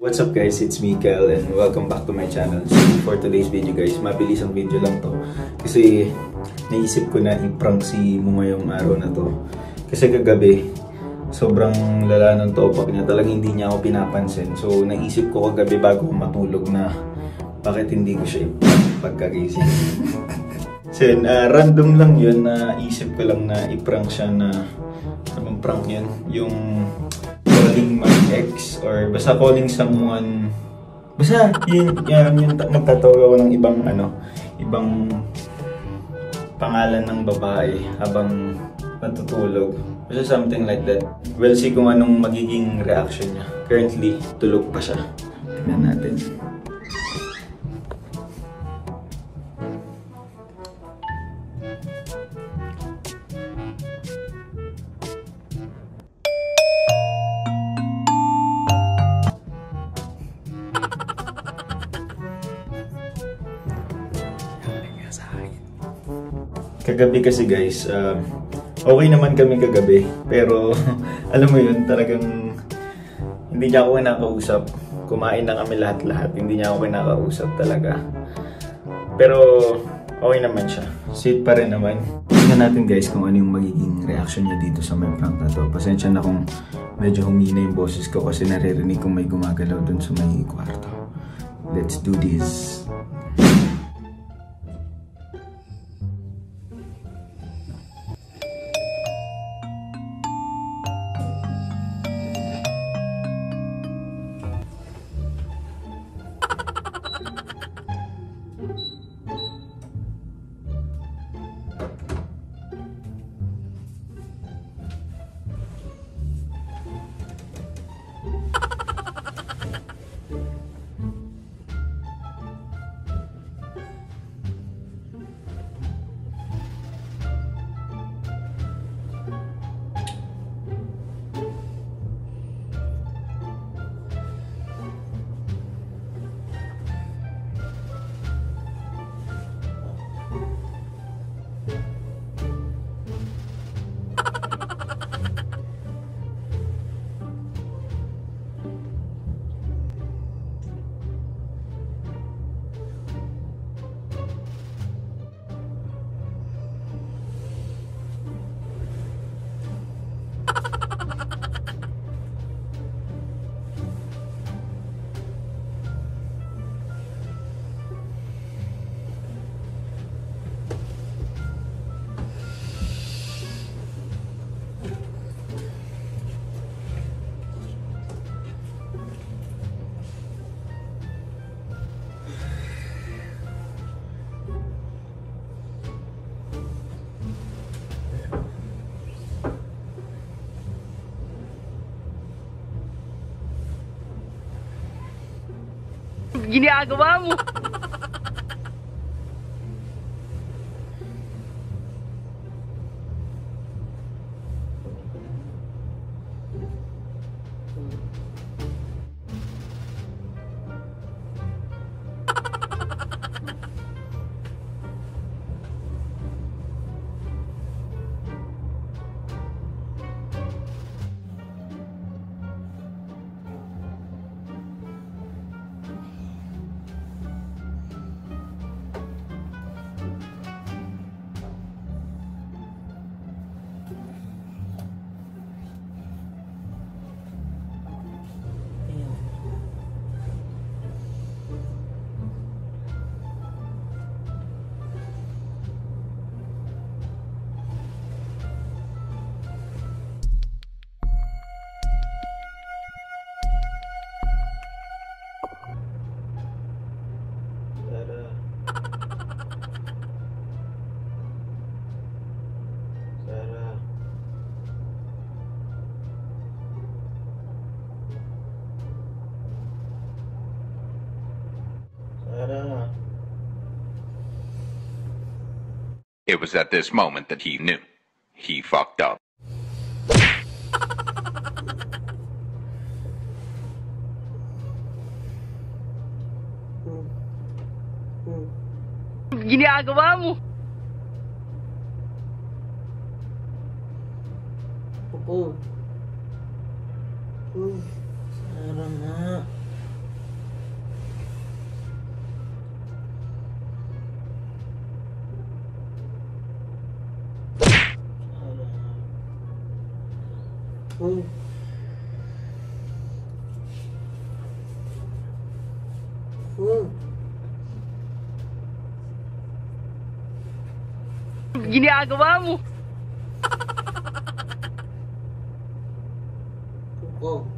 What's up guys, it's Mikael and welcome back to my channel. So for today's video guys, mabilisang video lang to kasi naisip ko na i-prank si Mo ngayong araw na to. Kasi kagabi, sobrang lala ng topic na talagang hindi niya ako pinapansin. So naisip ko kagabi bago matulog na bakit hindi ko siya i-prank pagkagising. So random lang yun, naisip ko lang na i-prank siya na anong prank yun? Yung calling my ex or basta calling someone, basta yun nagtatawag ako ng ibang pangalan ng babae habang natutulog, basta something like that. Well, see kung anong magiging reaction niya. Currently tulog pa siya, tignan natin. Kagabi kasi guys, okay naman kami kagabi, pero alam mo yun, talagang hindi niya ako kinakausap. Kumain na kami lahat-lahat, hindi niya ako kinakausap talaga. Pero okay naman siya, sweet pa rin naman. Tingnan natin guys kung ano yung magiging reaction niya dito sa may prank na to. Pasensya na kung medyo humina yung boses ko kasi naririnig kong may gumagalaw dun sa may kwarto. Let's do this! Ginagawa mo. It was at this moment that he knew. He fucked up. Ginagawa mo. Sarang na. full. Gini agamamu. Wow.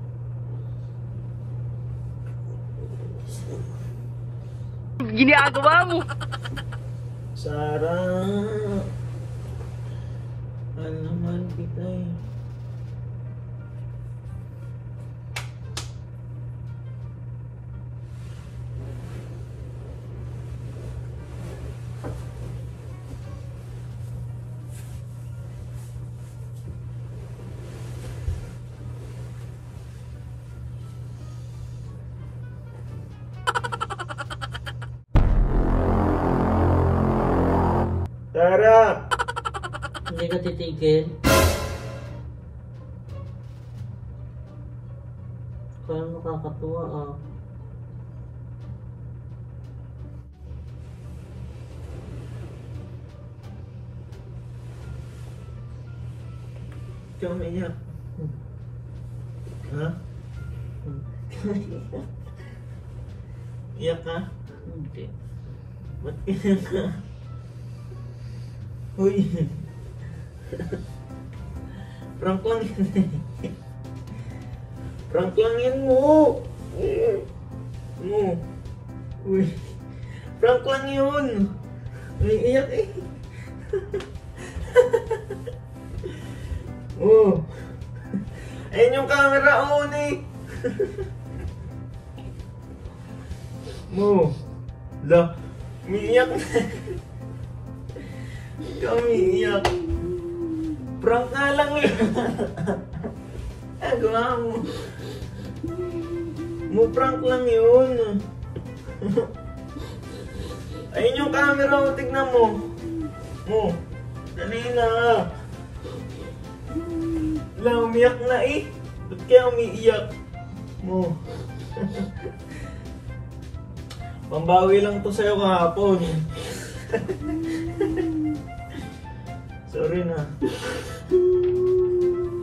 Gini agamamu. Sarang. Alaman kita. Tara! Hindi ka titigil. Kaya makakatuwa ah. Ikaw maiyak. Ha? Iyak ka? Hindi. Ba't iyak ka? Uy, prank lang yan mo. Mo. Uy, prank lang yun. Uy, iyak eh. Oh, ayun yung camera on eh. Mo, la, umiiyak na. Kami iyak. Prank nga lang yun. Gawa mo. Prank lang yun. Ayun yung camera mo. Tignan mo. Mo. Dali na. Wala, umiyak na eh. Ba't kaya umiiyak? Mo. Pambawi lang to sa'yo kahapon. Sorry na.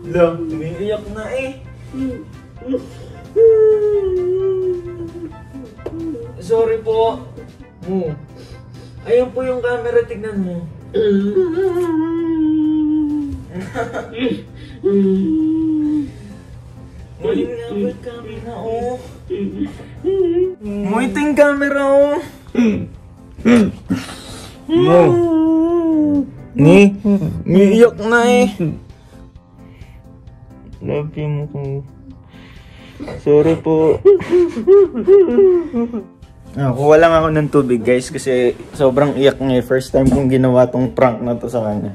Lo, umiiyak na eh. Sorry po. Mo. Ayun po yung camera, tignan mo. Muling nga po yung camera oh. Muiting camera oh. Mo. Ni, umiiyak na eh. Love you mo kung... Sorry po. Kuha lang ako ng tubig guys kasi sobrang iyak niya eh. First time kong ginawa tong prank na to sa kanya.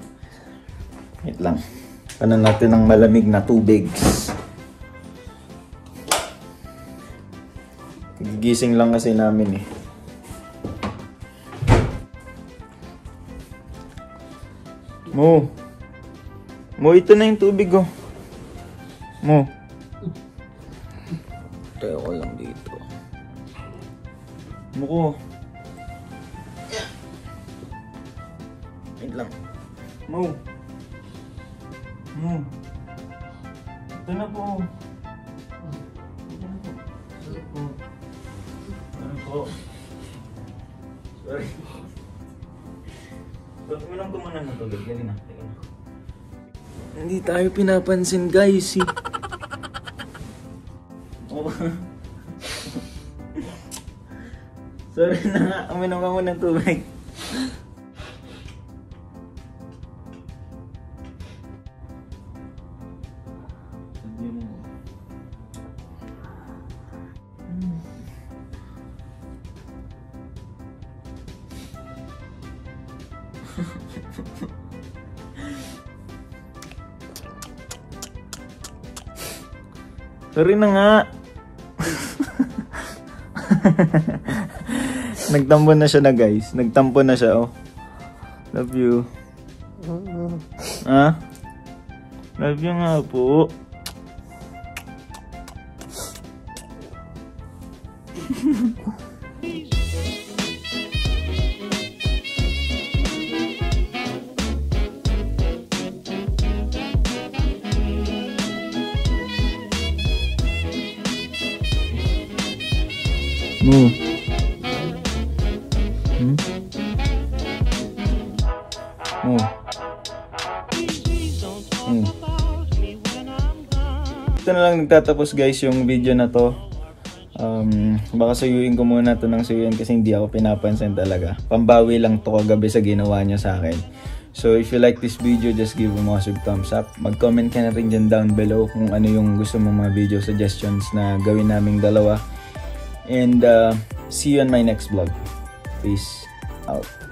Wait lang. Panan natin ng malamig na tubig. Gigising lang kasi namin eh. Mo. Mo, ito na yung tubig oh. Mo. Tayo ko lang dito. Muko. Wait lang. Mo. Mo. Ito na po. Ito na po. Sorry po. Sorry po. Sorry po. Bakit mo lang kumanan ng tubig? Galing na. Hindi tayo pinapansin guys eh. Oh. Sorry na nga, uminom ka muna ng tubig. Sorry na nga. Nagtampo na siya na guys. Nagtampo na siya oh. Love you. Ha? Love you nga po. Nih. Nih. Ito na lang nagtatapos guys yung video na to. Baka suyuin ko muna to ng suyuin kasi hindi ako pinapansin talaga. Pambawi lang to kagabi sa ginawa niya sa akin. So if you like this video, just give a massive thumbs up. Mag-comment ka na rin dyan down below kung ano yung gusto mong mga video suggestions na gawin naming dalawa. And see you on my next vlog. Peace out.